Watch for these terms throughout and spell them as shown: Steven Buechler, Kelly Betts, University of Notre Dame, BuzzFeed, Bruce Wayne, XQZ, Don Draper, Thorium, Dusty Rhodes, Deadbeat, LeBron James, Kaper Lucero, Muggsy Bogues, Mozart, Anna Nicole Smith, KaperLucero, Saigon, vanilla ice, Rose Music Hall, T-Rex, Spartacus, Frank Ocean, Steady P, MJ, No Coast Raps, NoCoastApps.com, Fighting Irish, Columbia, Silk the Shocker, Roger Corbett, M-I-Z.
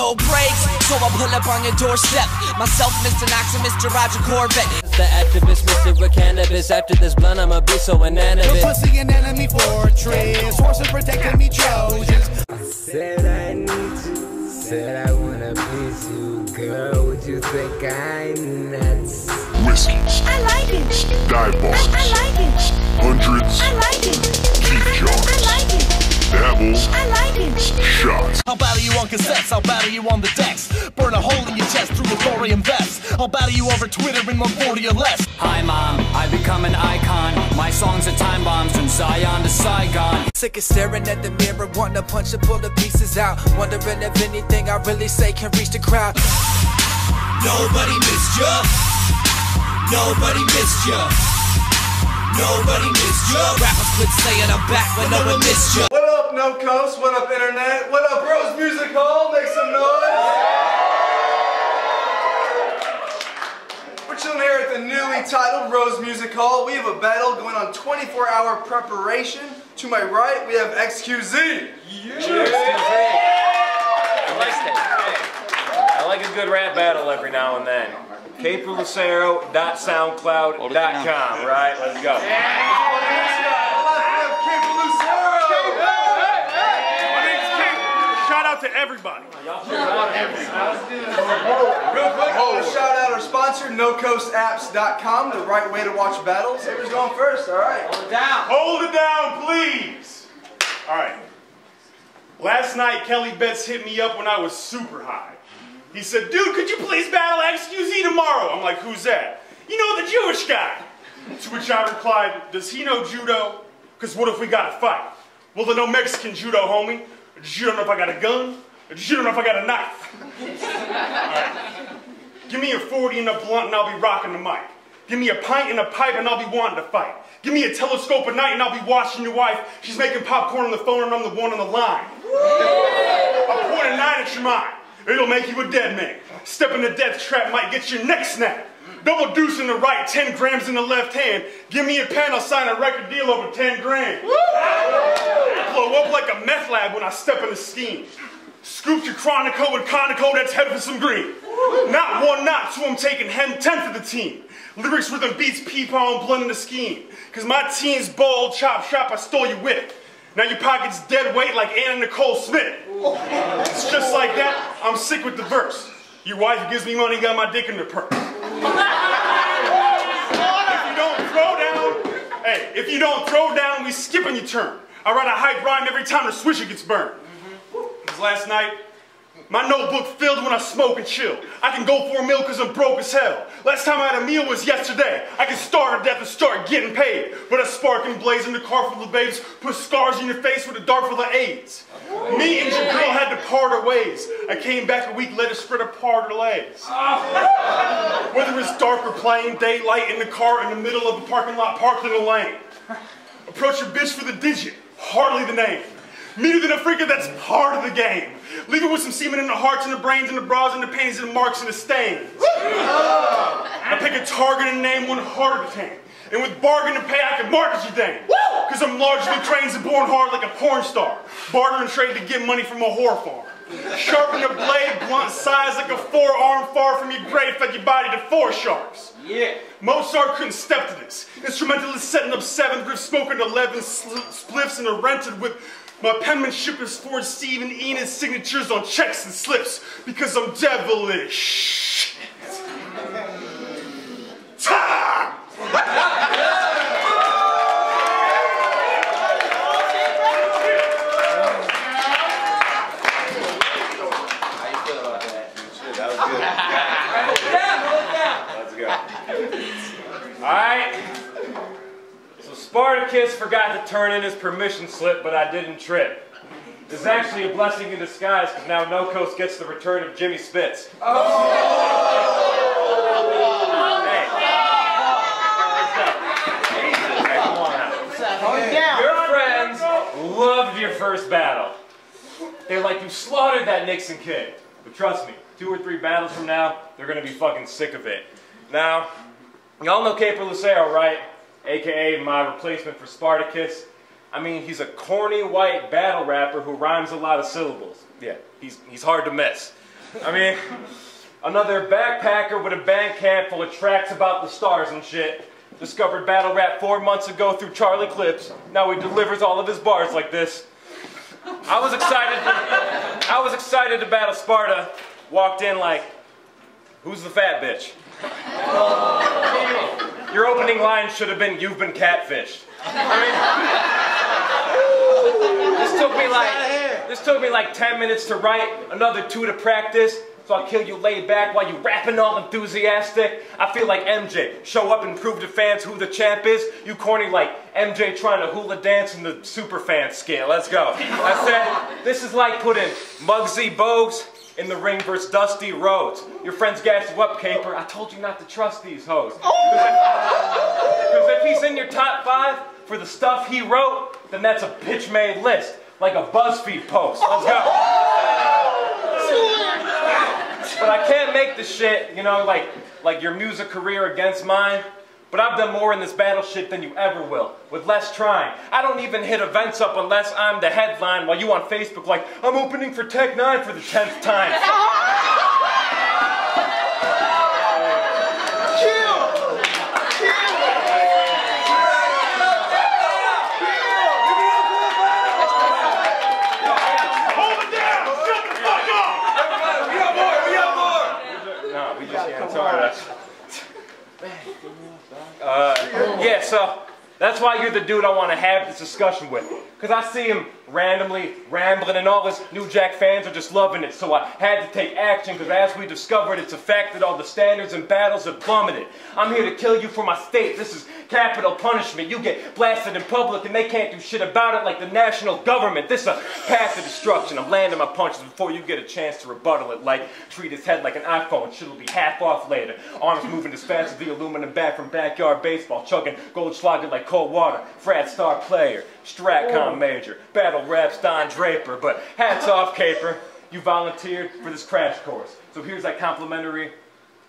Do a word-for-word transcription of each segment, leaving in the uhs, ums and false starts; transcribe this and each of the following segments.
no brakes, so I pull up on your doorstep. Myself, Mister Knox, and Mister Roger Corbett. The activist, Mister with cannabis. After this blunt, I'ma be so anonymous. Your pussy an enemy fortress, horses protecting me, Trojans. I said I need you, said I wanna please you. Girl, would you think I'm nuts? Whiskies. I like it. Dive bars. I, I like it. Hundreds. I like it. Keep jars. I like it. Dabbles. I like it. Shots. I'll battle you on cassettes. I'll battle you on the decks. Burn a hole in your chest through a thorium vest. I'll battle you over Twitter in one forty or less. Hi, Mom. I've become an icon. My songs are time bombs from Zion to Saigon. Sick of staring at the mirror, wanting to punch and pull the pieces out. Wondering if anything I really say can reach the crowd. Nobody missed you. Nobody missed you. Nobody missed you. Rappers quit saying I'm back when no one missed you. What up, No Coast? What up, Internet? What up, Rose Music Hall? Make some noise. We're chilling here at the newly titled Rose Music Hall. We have a battle going on twenty-four hour preparation. To my right, we have X Q Z. Yeah. X Q Z. I like that. I like a good rap battle every now and then. Kaper Lucero dot soundcloud dot com, right? Let's go. Shout out to everybody. Real quick, I want to shout out our sponsor, No Coast Apps dot com, the right way to watch battles. Who's going first? All right. Hold it down. Hold it down, please. All right. Last night, Kelly Betts hit me up when I was super high. He said, dude, could you please battle X Q Z tomorrow? I'm like, who's that? You know, the Jewish guy. To which I replied, does he know judo? Because what if we got a fight? Well, there no Mexican judo, homie. You don't know if I got a gun. You don't know if I got a knife. Right. Give me a forty and a blunt and I'll be rocking the mic. Give me a pint and a pipe and I'll be wanting to fight. Give me a telescope at night and I'll be watching your wife. She's making popcorn on the phone and I'm the one on the line. I'll point a nine at your mind. It'll make you a dead man. Stepping the death trap might get your neck snapped. Double deuce in the right, ten grams in the left hand. Give me a pen, I'll sign a record deal over ten grand. Blow up like a meth lab when I step in the scheme. Scoop your Chronico with Conoco, that's headed for some green. Not one, not two, I'm taking ten tenth of the team. Lyrics, rhythm, beats, peepong, blood in the scheme. Cause my team's bold, chop shop, I stole your whip. Now your pocket's dead weight like Anna Nicole Smith. It's just like that, I'm sick with the verse. Your wife gives me money, got my dick in the purse. If you don't throw down, hey, if you don't throw down, we skipping your turn. I write a hype rhyme every time the swisher gets burned. Because last night, my notebook filled when I smoke and chill. I can go for a meal because I'm broke as hell. Last time I had a meal was yesterday. I can starve to death and start getting paid. With a spark and blaze in the car full of babes, put scars in your face with a dart full of AIDS. Me and your girl had to part our ways. I came back a week later, spread apart our legs. Whether it's dark or plain, daylight in the car in the middle of a parking lot, parked in a lane. Approach your bitch for the digit, hardly the name. Meaner than a freaker, that's part of the game. Leave it with some semen in the hearts and the brains and the bras and the panties and the marks and the stains. Oh. I pick a target and name one harder to tame. And with bargain to pay, I can market your thing. Cause I'm largely trained and born hard like a porn star. Barter and trade to get money from a whore farm. Sharpen your blade, blunt size like a forearm far from your grave, fed your body to four sharks. Yeah. Mozart couldn't step to this. Instrumentalist setting up seven, griff smoking eleven sl spliffs and are rented with. My penmanship is for Steve and Eanet's signatures on checks and slips because I'm devilish. Time! How you feel about that? Shit, that was good. Hold it down, hold it down. Let's go. All right. Spartacus forgot to turn in his permission slip, but I didn't trip. This is actually a blessing in disguise, because now No Coast gets the return of Jimmy Spitz. Oh! Oh. Hey. Hey. Hey, come on out. Your friends loved your first battle. They're like, you slaughtered that Nixon kid. But trust me, two or three battles from now, they're going to be fucking sick of it. Now, y'all know KaperLucero, right? A K A my replacement for Spartacus. I mean, he's a corny white battle rapper who rhymes a lot of syllables. Yeah, he's, he's hard to miss. I mean, another backpacker with a band camp full of tracks about the stars and shit. Discovered battle rap four months ago through Charlie Clips. Now he delivers all of his bars like this. I was excited to, I was excited to battle Sparta. Walked in like, who's the fat bitch? Oh. Your opening line should have been, you've been catfished. I mean, this took me like, this took me like ten minutes to write, another two to practice. So I'll kill you laid back while you rapping all enthusiastic. I feel like M J. Show up and prove to fans who the champ is. You corny like M J trying to hula dance in the superfan scale. Let's go. I said, this is like putting Muggsy Bogues in the ring versus Dusty Rhodes. Your friends gas you up, Kaper. I told you not to trust these hoes. Because if, if he's in your top five for the stuff he wrote, then that's a bitch-made list. Like a BuzzFeed post. Let's go. But I can't make the shit, you know, like like your music career against mine. But I've done more in this battle shit than you ever will, with less trying. I don't even hit events up unless I'm the headline, while you on Facebook like, I'm opening for Tech Nine for the tenth time. Uh, yeah, so that's why you're the dude I want to have this discussion with. Because I see him randomly rambling and all his New Jack fans are just loving it. So I had to take action because as we discovered, it's a fact that all the standards and battles have plummeted. I'm here to kill you for my state. This is capital punishment. You get blasted in public and they can't do shit about it like the national government. This is a path to destruction. I'm landing my punches before you get a chance to rebuttal it. Like, treat his head like an iPhone. Shit'll be half off later. Arms moving as fast as the aluminum bat from backyard baseball. Chugging Goldschläger like cold water. Frat star player. Stratcom major. Battle raps Don Draper, but hats off, Kaper. You volunteered for this crash course. So here's that complimentary,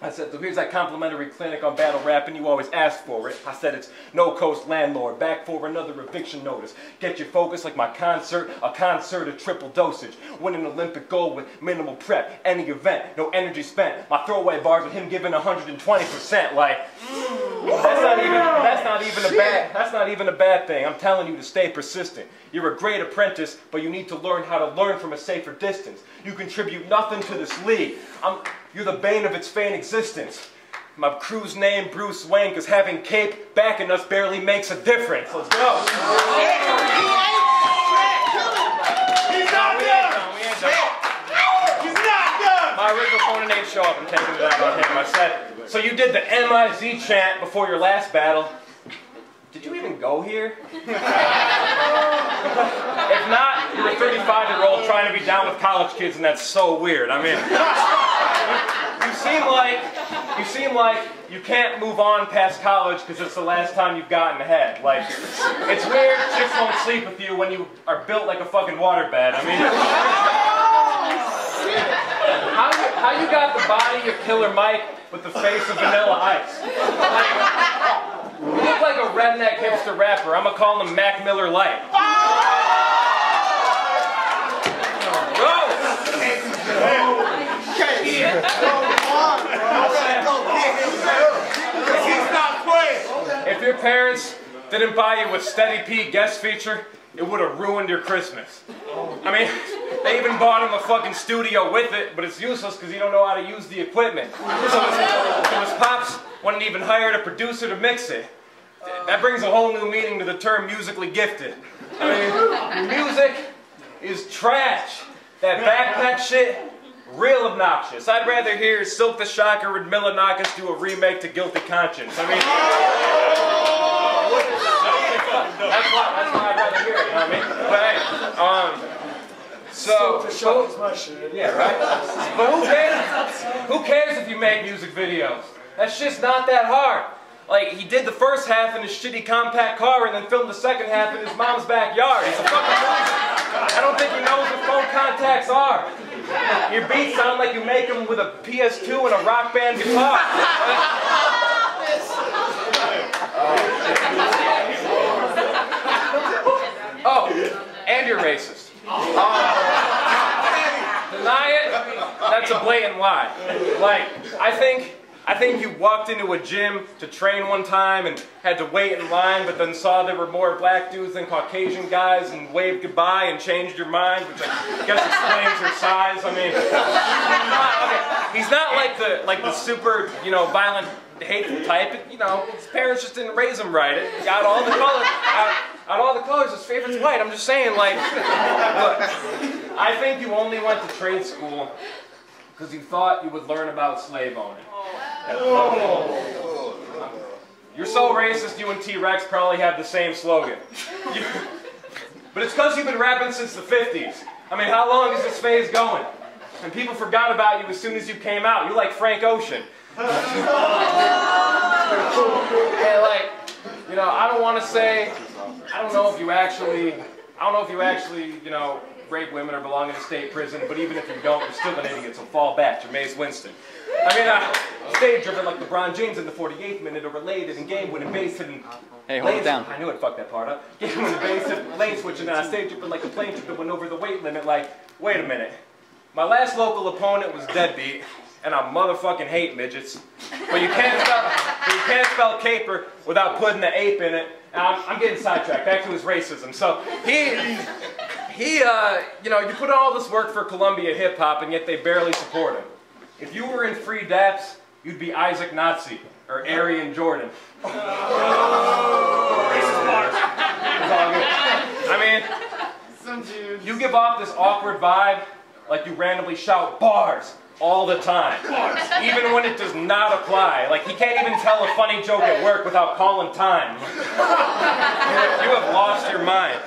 I said, so here's that complimentary clinic on battle rap, and you always ask for it. I said, it's No Coast Landlord, back for another eviction notice. Get your focus like my concert, a concert of triple dosage. Win an Olympic gold with minimal prep, any event, no energy spent. My throwaway bars with him giving one hundred twenty percent, like, that's not even, that's not even a bad, that's not even a bad thing. I'm telling you to stay persistent. You're a great apprentice, but you need to learn how to learn from a safer distance. You contribute nothing to this league. I'm, you're the bane of its faint existence. My crew's name, Bruce Wayne, because having Cape backing us barely makes a difference. Let's go. He's not done. He's not done. My original phone and ain't show up. I'm taking it out on him. I said, so you did the M I Z chant before your last battle. Did you even go here? If not, you're a thirty-five-year-old trying to be down with college kids, and that's so weird. I mean, you seem like you seem like you can't move on past college because it's the last time you've gotten ahead. Like, it's weird chicks won't sleep with you when you are built like a fucking waterbed. I mean, how you, how you got the body of Killer Mike with the face of Vanilla Ice? Like, you look like a redneck hipster rapper. I'm gonna call him Mac Miller Light. Oh! Oh, if your parents didn't buy you with Steady P guest feature, it would have ruined your Christmas. I mean, they even bought him a fucking studio with it, but it's useless because you don't know how to use the equipment. So his, so his pops wouldn't even hire a producer to mix it. That brings a whole new meaning to the term musically gifted. I mean, music is trash. That backpack shit, real obnoxious. I'd rather hear Silk the Shocker and Milanakis do a remake to Guilty Conscience. I mean, that's why, that's why I'd rather hear it, you know what I mean? But hey, um, So, so who, my shit. Yeah, right? But who cares, who cares if you make music videos? That shit's not that hard. Like, he did the first half in his shitty compact car and then filmed the second half in his mom's backyard. He's a fucking loser. I don't think he knows what phone contacts are. Your beats sound like you make them with a P S two and a Rock Band guitar. Oh, and you're racist. Oh. Deny it? That's a play and why. Like, I think, I think you walked into a gym to train one time and had to wait in line, but then saw there were more black dudes than Caucasian guys and waved goodbye and changed your mind, which I guess explains your size. I mean, not, okay, he's not like the, like the super, you know, violent, hateful type. It, you know, his parents just didn't raise him right. It got all the colors. Out, out all the colors, his favorite's white. I'm just saying, like, look, I think you only went to trade school because you thought you would learn about slave owning. Oh. Oh. You're so racist, you and T-Rex probably have the same slogan. You, but it's because you've been rapping since the fifties. I mean, how long is this phase going? And people forgot about you as soon as you came out. You're like Frank Ocean. And like, you know, I don't want to say, I don't know if you actually, I don't know if you actually, you know, rape women or belong in a state prison, but even if you don't, you're still an idiot, so fall back. You're Maze Winston. I mean, uh, stage driven like LeBron James in the forty-eighth minute, or related in game winning base hitting. Hey, hold it down. I knew it fucked that part up. Game winning base hitting, lane switching, and I stage driven like a plane trip that went over the weight limit. Like, wait a minute. My last local opponent was Deadbeat, and I motherfucking hate midgets. But you can't spell, but you can't spell caper without putting the ape in it. And I'm, I'm getting sidetracked. Back to his racism. So he. He, uh, you know, you put all this work for Columbia hip hop, and yet they barely support him. If you were in free daps, you'd be Isaac Nazi or Arian Jordan. Oh. Racist part. It's all good. I mean, you give off this awkward vibe, like you randomly shout bars all the time, bars. Even when it does not apply. Like he can't even tell a funny joke at work without calling time. You have lost your mind.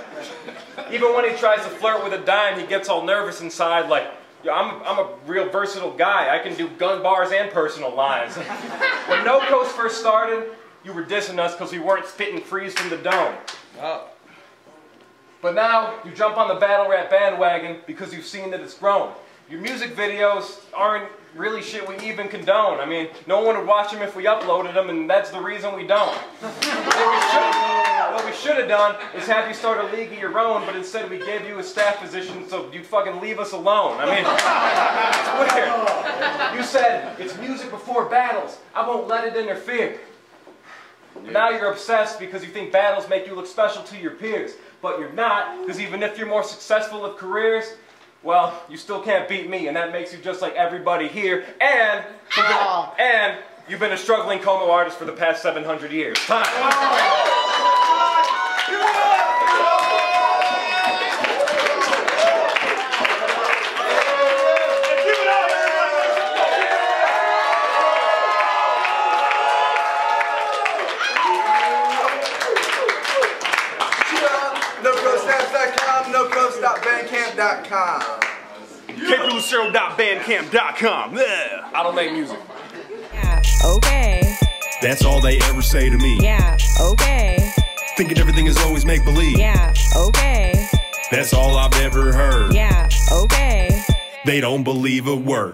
Even when he tries to flirt with a dime, he gets all nervous inside, like, I'm, I'm a real versatile guy. I can do gun bars and personal lines. When No Coast first started, you were dissing us because we weren't spitting freeze from the dome. Oh. But now, you jump on the battle rap bandwagon because you've seen that it's grown. Your music videos aren't really shit we even condone. I mean, no one would watch them if we uploaded them, and that's the reason we don't. What we should have done is have you start a league of your own, but instead we gave you a staff position so you'd fucking leave us alone. I mean, it's weird. You said, it's music before battles. I won't let it interfere. But now you're obsessed because you think battles make you look special to your peers. But you're not, because even if you're more successful of careers, well, you still can't beat me, and that makes you just like everybody here, and, oh. and you've been a struggling Como artist for the past seven hundred years. Time. Oh. No Coast Apps dot com, no coast app bandcamp dot com. Kaper Lucero dot bandcamp dot com. Yeah. I don't make music. Yeah, okay. That's all they ever say to me. Yeah, okay. Thinking everything is always make-believe. Yeah, okay. That's all I've ever heard. Yeah, okay. They don't believe a word.